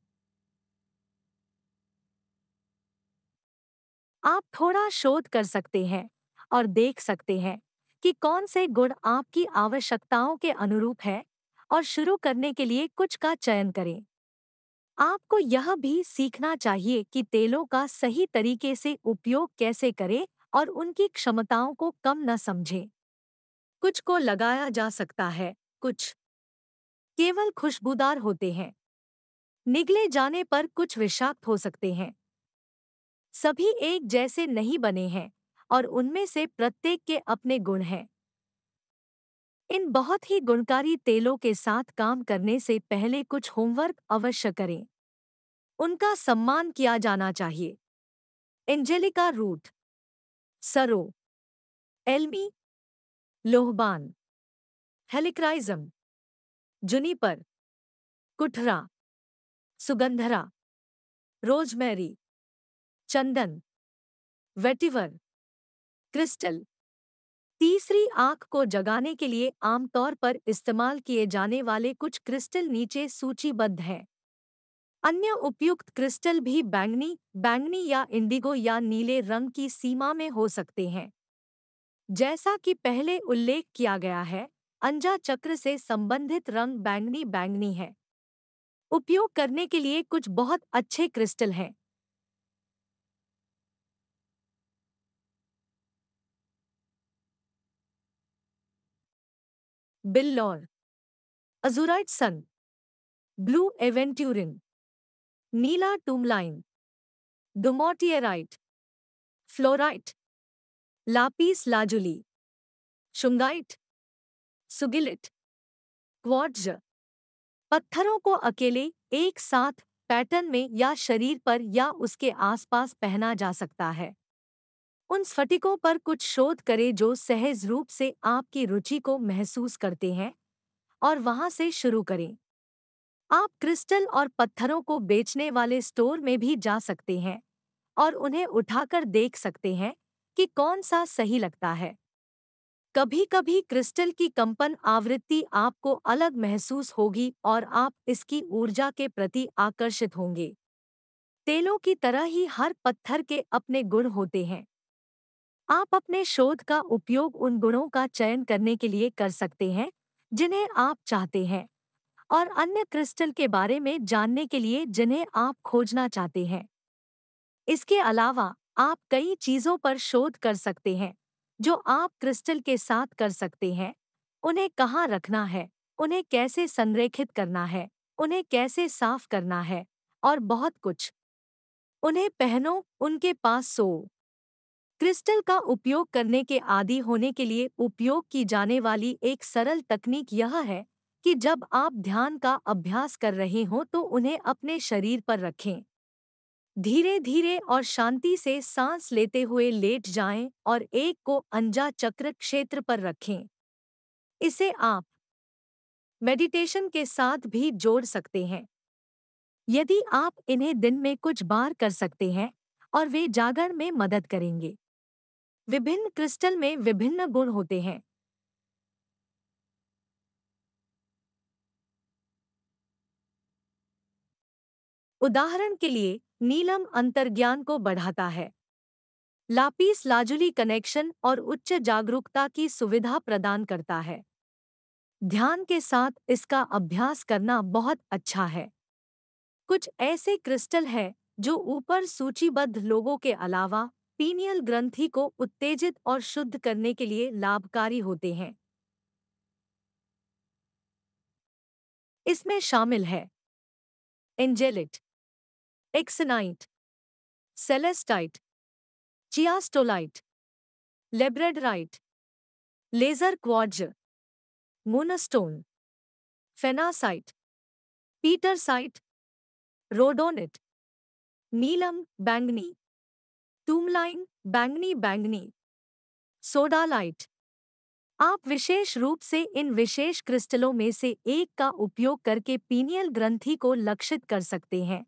आप थोड़ा शोध कर सकते हैं और देख सकते हैं कि कौन से गुण आपकी आवश्यकताओं के अनुरूप है और शुरू करने के लिए कुछ का चयन करें। आपको यह भी सीखना चाहिए कि तेलों का सही तरीके से उपयोग कैसे करें और उनकी क्षमताओं को कम न समझें। कुछ को लगाया जा सकता है, कुछ केवल खुशबूदार होते हैं। निगले जाने पर कुछ विषाक्त हो सकते हैं। सभी एक जैसे नहीं बने हैं और उनमें से प्रत्येक के अपने गुण हैं। इन बहुत ही गुणकारी तेलों के साथ काम करने से पहले कुछ होमवर्क अवश्य करें। उनका सम्मान किया जाना चाहिए। एंजेलिका रूट, सरो, एल्मी, लोहबान, हेलिक्राइजम, जुनिपर, कुठरा, सुगंधरा, रोजमेरी, चंदन, वेटिवर, क्रिस्टल। तीसरी आंख को जगाने के लिए आमतौर पर इस्तेमाल किए जाने वाले कुछ क्रिस्टल नीचे सूचीबद्ध हैं। अन्य उपयुक्त क्रिस्टल भी बैंगनी, बैंगनी या इंडिगो या नीले रंग की सीमा में हो सकते हैं। जैसा कि पहले उल्लेख किया गया है, अंजा चक्र से संबंधित रंग बैंगनी बैंगनी है। उपयोग करने के लिए कुछ बहुत अच्छे क्रिस्टल हैं। बिल्लौर, अजुराइट सन, ब्लू एवेंट्यूरिन, नीला tourmaline, dumortierite, fluorite, lapis lazuli, shungite, sugilite, quartz. पत्थरों को अकेले, एक साथ, पैटर्न में या शरीर पर या उसके आसपास पहना जा सकता है। उन स्फटिकों पर कुछ शोध करें जो सहज रूप से आपकी रुचि को महसूस करते हैं और वहां से शुरू करें। आप क्रिस्टल और पत्थरों को बेचने वाले स्टोर में भी जा सकते हैं और उन्हें उठाकर देख सकते हैं कि कौन सा सही लगता है। कभी कभी क्रिस्टल की कंपन आवृत्ति आपको अलग महसूस होगी और आप इसकी ऊर्जा के प्रति आकर्षित होंगे। तेलों की तरह ही हर पत्थर के अपने गुण होते हैं। आप अपने शोध का उपयोग उन गुणों का चयन करने के लिए कर सकते हैं जिन्हें आप चाहते हैं और अन्य क्रिस्टल के बारे में जानने के लिए जिन्हें आप खोजना चाहते हैं। इसके अलावा आप कई चीज़ों पर शोध कर सकते हैं जो आप क्रिस्टल के साथ कर सकते हैं, उन्हें कहाँ रखना है, उन्हें कैसे संरेखित करना है, उन्हें कैसे साफ करना है और बहुत कुछ। उन्हें पहनो, उनके पास सो। क्रिस्टल का उपयोग करने के आदी होने के लिए उपयोग की जाने वाली एक सरल तकनीक यह है कि जब आप ध्यान का अभ्यास कर रहे हों तो उन्हें अपने शरीर पर रखें। धीरे धीरे और शांति से सांस लेते हुए लेट जाएं और एक को अंजा चक्र क्षेत्र पर रखें। इसे आप मेडिटेशन के साथ भी जोड़ सकते हैं। यदि आप इन्हें दिन में कुछ बार कर सकते हैं और वे जागरण में मदद करेंगे। विभिन्न क्रिस्टल में विभिन्न गुण होते हैं। उदाहरण के लिए नीलम अंतर्ज्ञान को बढ़ाता है, लापीस लाजुली कनेक्शन और उच्च जागरूकता की सुविधा प्रदान करता है। ध्यान के साथ इसका अभ्यास करना बहुत अच्छा है। कुछ ऐसे क्रिस्टल हैं जो ऊपर सूचीबद्ध लोगों के अलावा पीनियल ग्रंथि को उत्तेजित और शुद्ध करने के लिए लाभकारी होते हैं। इसमें शामिल है एंजेलिट, एक्सनाइट, सेलेस्टाइट, चियास्टोलाइट, लेब्रेडराइट, लेजर क्वार्ज, मोनोस्टोन, फेनासाइट, पीटरसाइट, रोडोनिट, नीलम बैंगनी, टूमलाइन बैंगनी बैंगनी, सोडालाइट। आप विशेष रूप से इन विशेष क्रिस्टलों में से एक का उपयोग करके पीनियल ग्रंथि को लक्षित कर सकते हैं,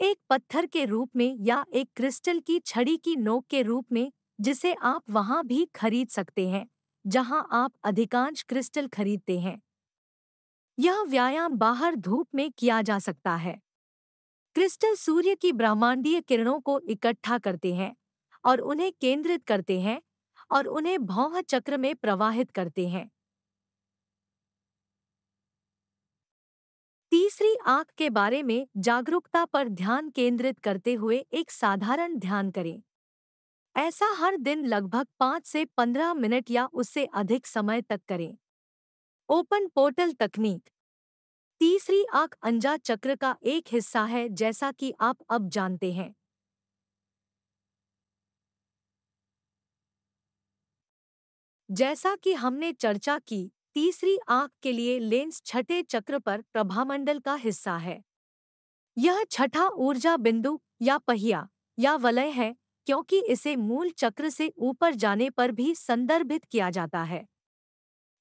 एक पत्थर के रूप में या एक क्रिस्टल की छड़ी की नोक के रूप में, जिसे आप वहां भी खरीद सकते हैं जहां आप अधिकांश क्रिस्टल खरीदते हैं। यह व्यायाम बाहर धूप में किया जा सकता है। क्रिस्टल सूर्य की ब्रह्मांडीय किरणों को इकट्ठा करते हैं और उन्हें केंद्रित करते हैं और उन्हें भौह चक्र में प्रवाहित करते हैं। तीसरी आंख के बारे में जागरूकता पर ध्यान केंद्रित करते हुए एक साधारण ध्यान करें। ऐसा हर दिन लगभग पाँच से पंद्रह मिनट या उससे अधिक समय तक करें। ओपन पोर्टल तकनीक। तीसरी आंख अंजा चक्र का एक हिस्सा है, जैसा कि आप अब जानते हैं। जैसा कि हमने चर्चा की, तीसरी आंख के लिए लेंस छठे चक्र पर प्रभामंडल का हिस्सा है। यह छठा ऊर्जा बिंदु या पहिया या वलय है, क्योंकि इसे मूल चक्र से ऊपर जाने पर भी संदर्भित किया जाता है।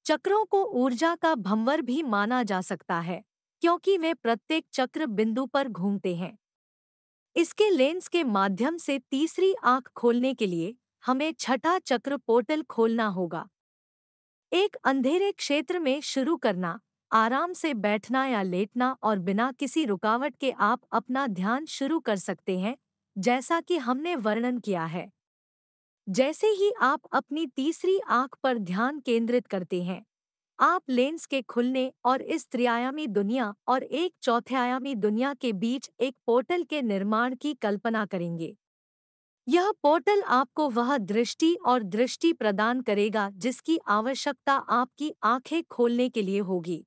चक्रों को ऊर्जा का भंवर भी माना जा सकता है, क्योंकि वे प्रत्येक चक्र बिंदु पर घूमते हैं। इसके लेंस के माध्यम से तीसरी आंख खोलने के लिए हमें छठा चक्र पोर्टल खोलना होगा। एक अंधेरे क्षेत्र में शुरू करना, आराम से बैठना या लेटना और बिना किसी रुकावट के आप अपना ध्यान शुरू कर सकते हैं, जैसा कि हमने वर्णन किया है। जैसे ही आप अपनी तीसरी आंख पर ध्यान केंद्रित करते हैं, आप लेंस के खुलने और इस त्रिआयामी दुनिया और एक चौथायामी दुनिया के बीच एक पोर्टल के निर्माण की कल्पना करेंगे। यह पोर्टल आपको वह दृष्टि और दृष्टि प्रदान करेगा जिसकी आवश्यकता आपकी आंखें खोलने के लिए होगी।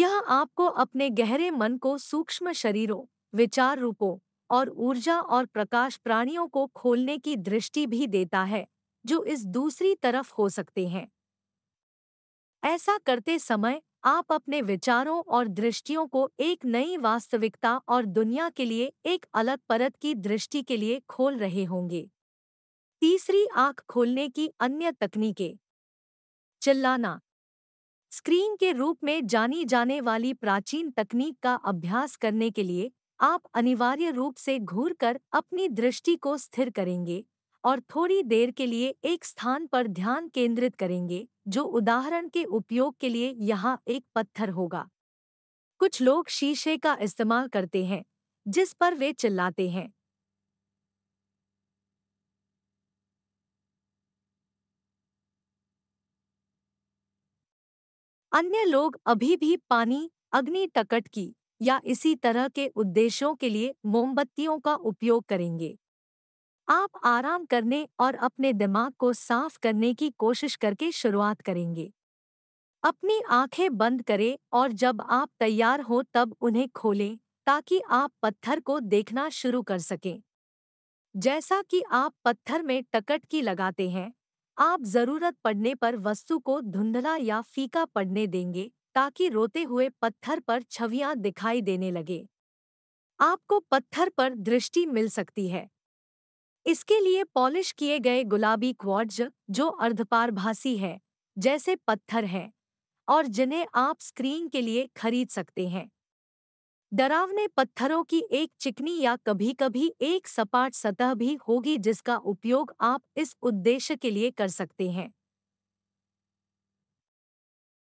यह आपको अपने गहरे मन को सूक्ष्म शरीरों, विचार रूपों और ऊर्जा और प्रकाश प्राणियों को खोलने की दृष्टि भी देता है जो इस दूसरी तरफ हो सकते हैं। ऐसा करते समय आप अपने विचारों और दृष्टियों को एक नई वास्तविकता और दुनिया के लिए एक अलग परत की दृष्टि के लिए खोल रहे होंगे। तीसरी आंख खोलने की अन्य तकनीकें। चिल्लाना। स्क्रीन के रूप में जानी जाने वाली प्राचीन तकनीक का अभ्यास करने के लिए आप अनिवार्य रूप से घूरकर अपनी दृष्टि को स्थिर करेंगे और थोड़ी देर के लिए एक स्थान पर ध्यान केंद्रित करेंगे, जो उदाहरण के उपयोग के लिए यहाँ एक पत्थर होगा। कुछ लोग शीशे का इस्तेमाल करते हैं जिस पर वे चिल्लाते हैं। अन्य लोग अभी भी पानी, अग्नि टकटकी या इसी तरह के उद्देश्यों के लिए मोमबत्तियों का उपयोग करेंगे। आप आराम करने और अपने दिमाग को साफ करने की कोशिश करके शुरुआत करेंगे। अपनी आंखें बंद करें और जब आप तैयार हो तब उन्हें खोलें ताकि आप पत्थर को देखना शुरू कर सकें। जैसा कि आप पत्थर में टकटकी लगाते हैं, आप ज़रूरत पड़ने पर वस्तु को धुंधला या फीका पड़ने देंगे ताकि रोते हुए पत्थर पर छवियां दिखाई देने लगे। आपको पत्थर पर दृष्टि मिल सकती है। इसके लिए पॉलिश किए गए गुलाबी क्वार्ट्ज, जो अर्धपारभासी है, जैसे पत्थर हैं और जिन्हें आप स्क्रीन के लिए खरीद सकते हैं। डरावने पत्थरों की एक चिकनी या कभी कभी एक सपाट सतह भी होगी जिसका उपयोग आप इस उद्देश्य के लिए कर सकते हैं।